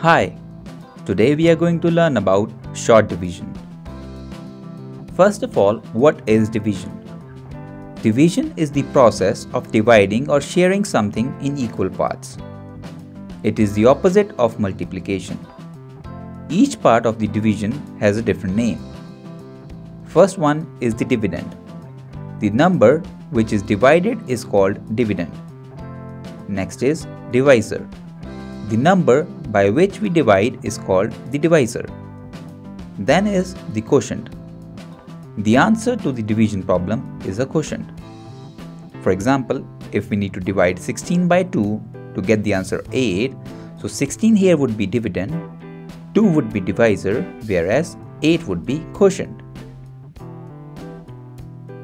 Hi, today we are going to learn about short division. First of all, what is division? Division is the process of dividing or sharing something in equal parts. It is the opposite of multiplication. Each part of the division has a different name. First one is the dividend. The number which is divided is called dividend. Next is divisor. The number by which we divide is called the divisor. Then is the quotient. The answer to the division problem is a quotient. For example, if we need to divide 16 by 2 to get the answer 8, so 16 here would be dividend, 2 would be divisor, whereas 8 would be quotient.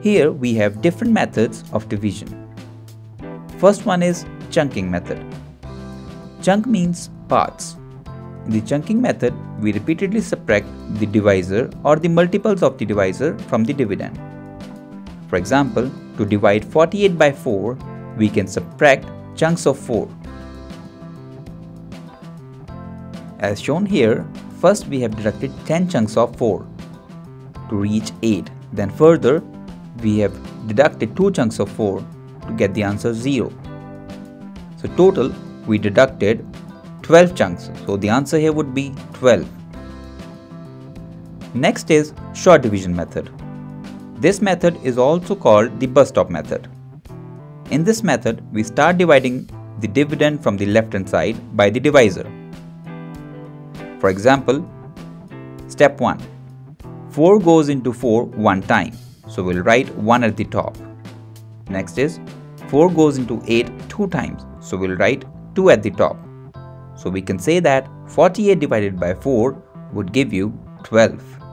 Here we have different methods of division. First one is chunking method. Chunk means parts. In the chunking method, we repeatedly subtract the divisor or the multiples of the divisor from the dividend. For example, to divide 48 by 4, we can subtract chunks of 4. As shown here, first we have deducted 10 chunks of 4 to reach 8. Then further, we have deducted 2 chunks of 4 to get the answer 0. So total, we deducted 12 chunks. So the answer here would be 12. Next is short division method. This method is also called the bus stop method. In this method, we start dividing the dividend from the left hand side by the divisor. For example, step 1. 4 goes into 4 one time. So we'll write 1 at the top. Next is 4 goes into 8 two times. So we'll write 2 at the top. So we can say that 48 divided by 4 would give you 12.